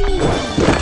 Help me fight!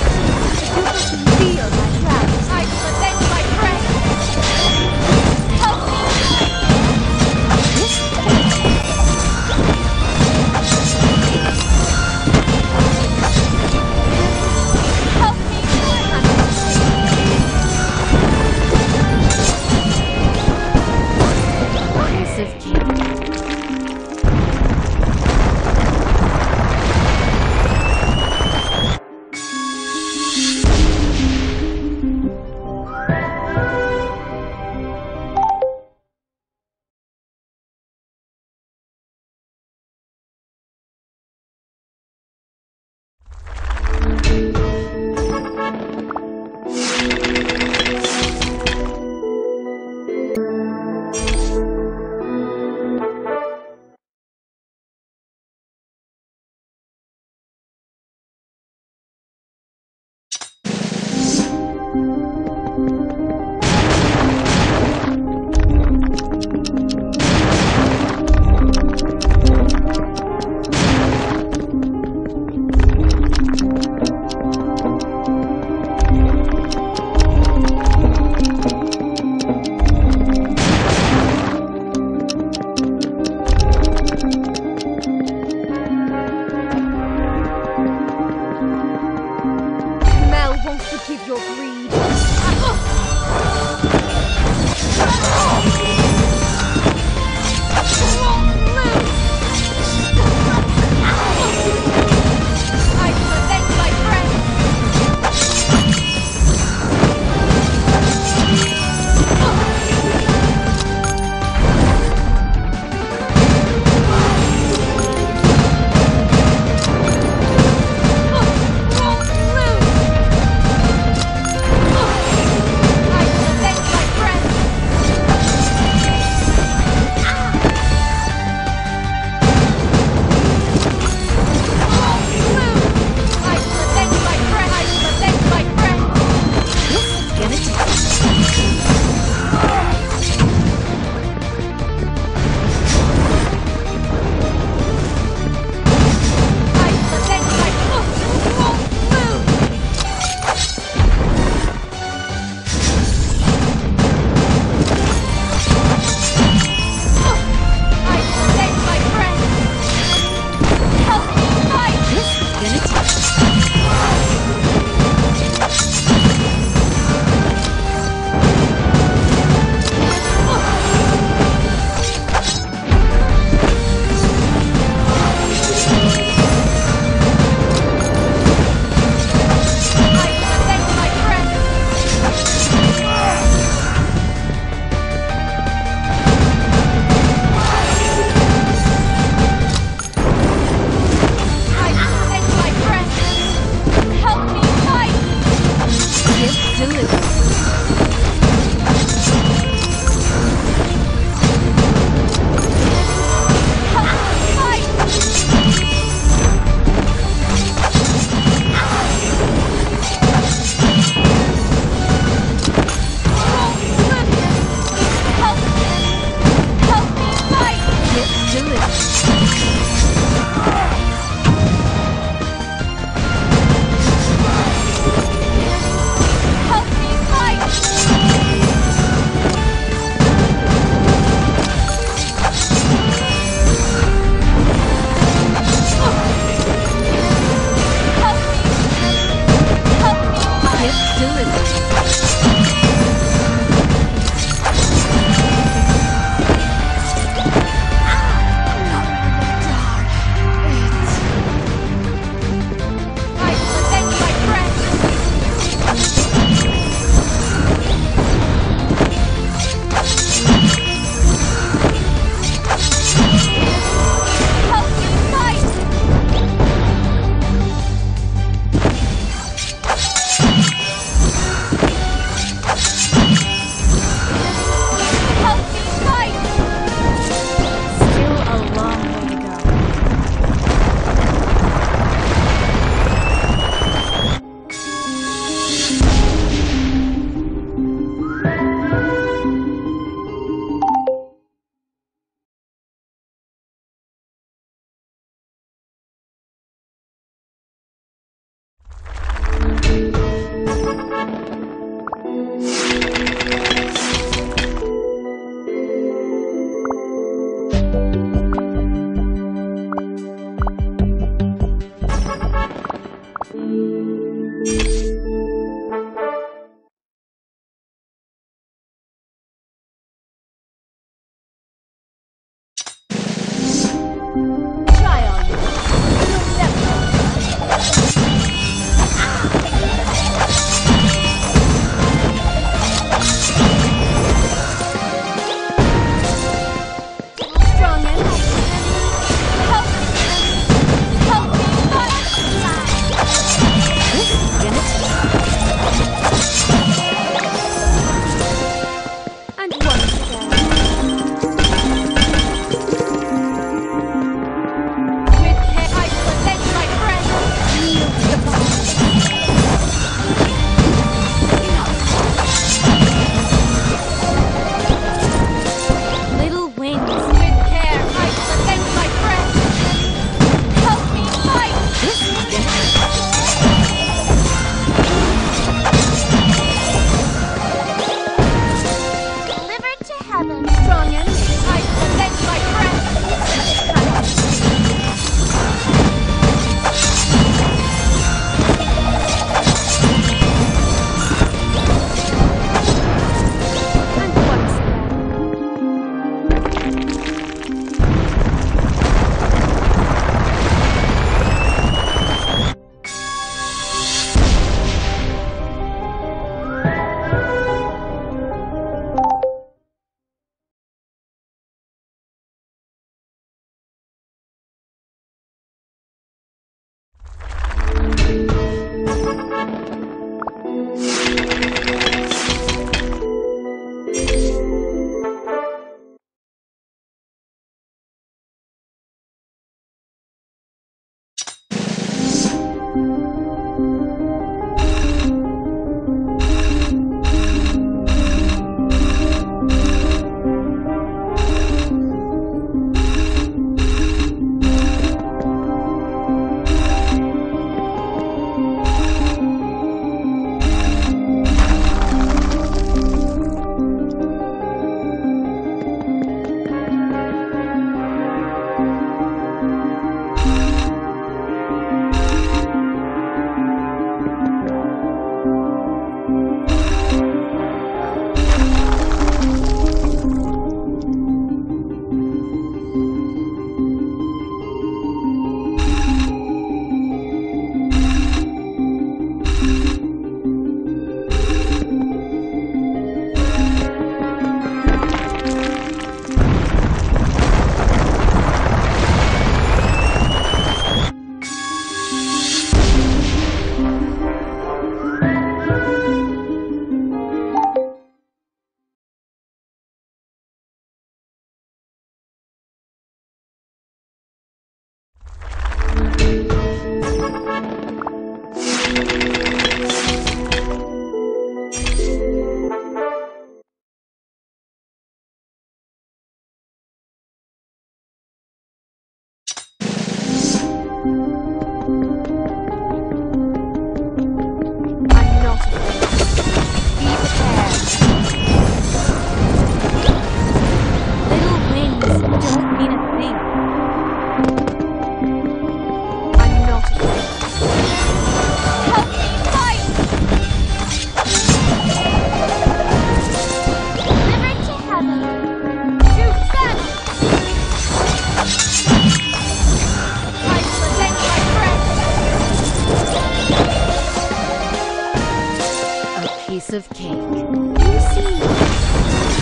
Of cake. You see,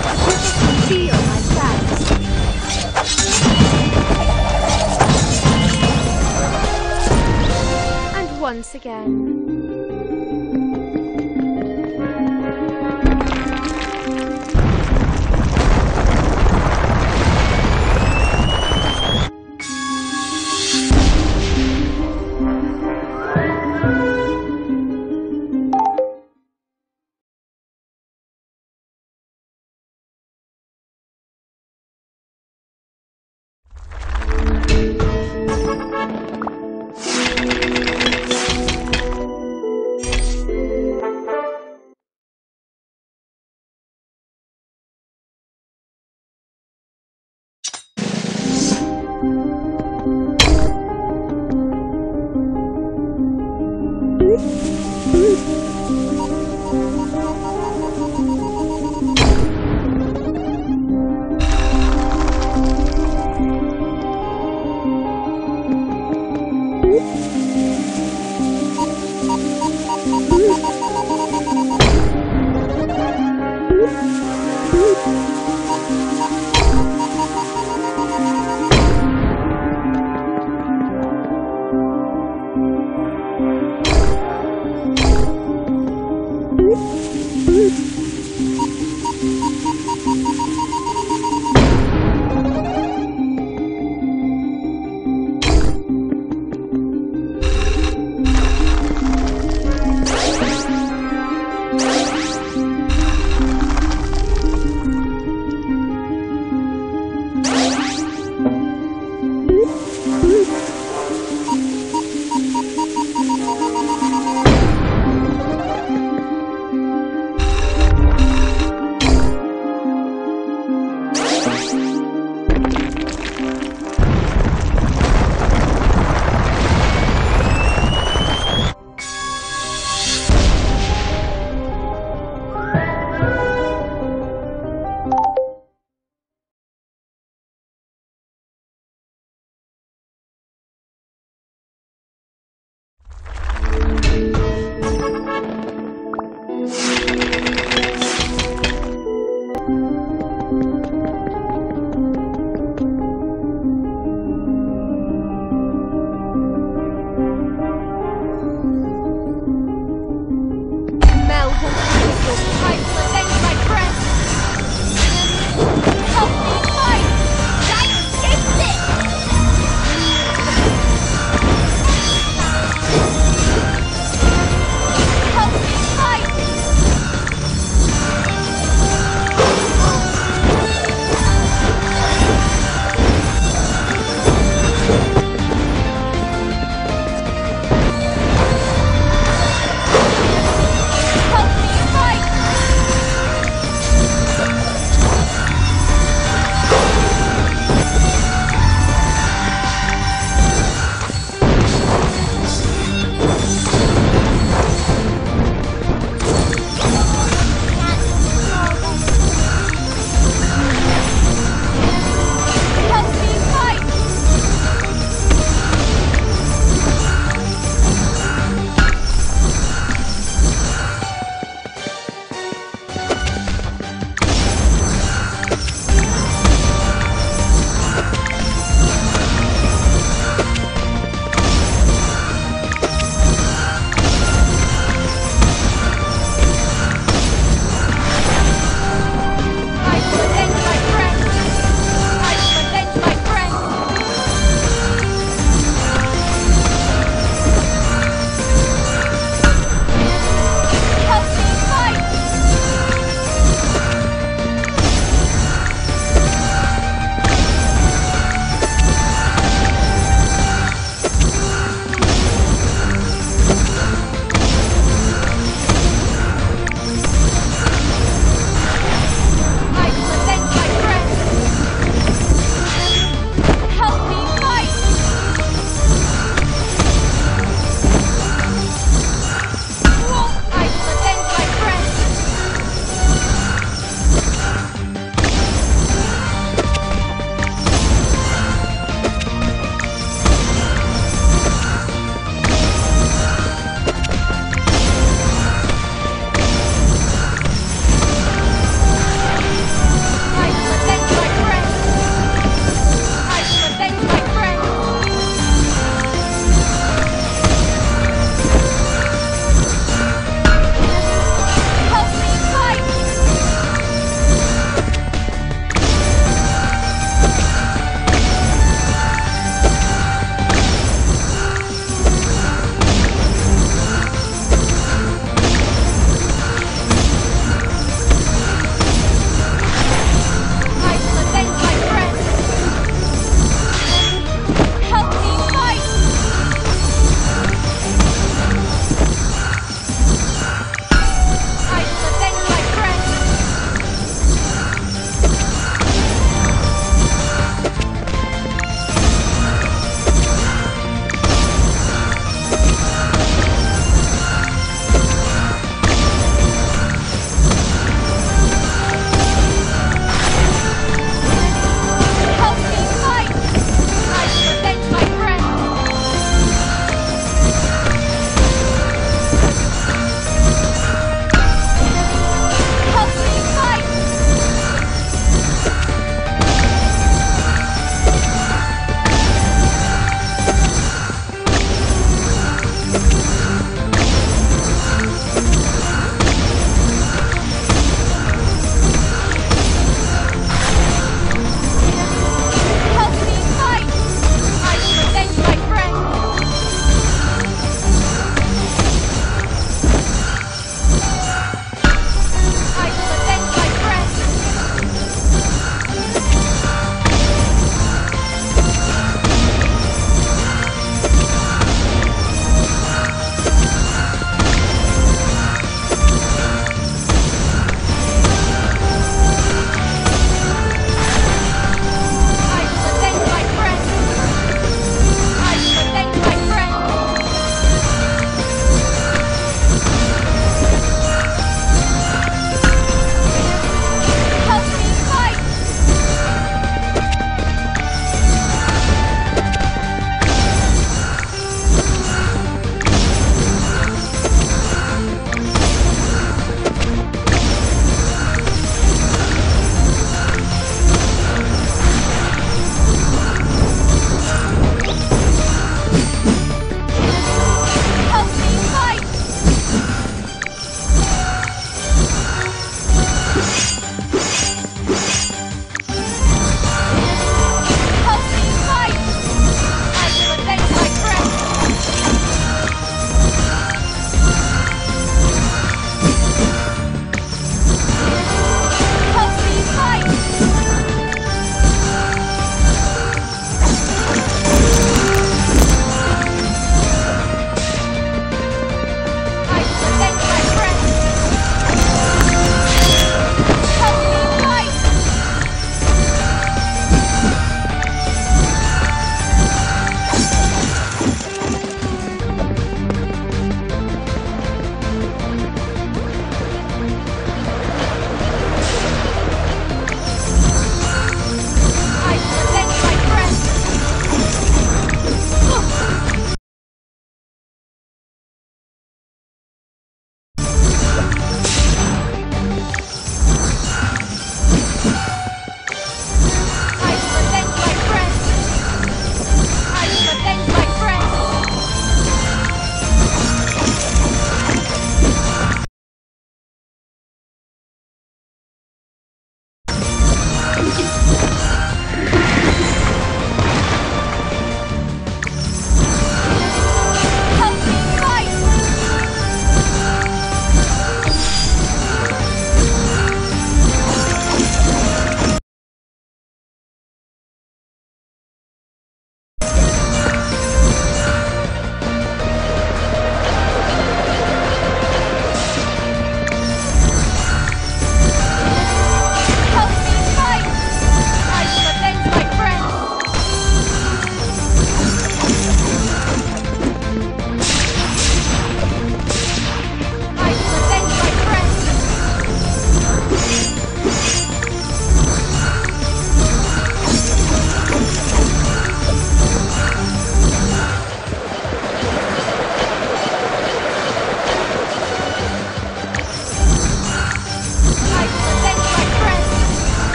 I feel my size. And once again.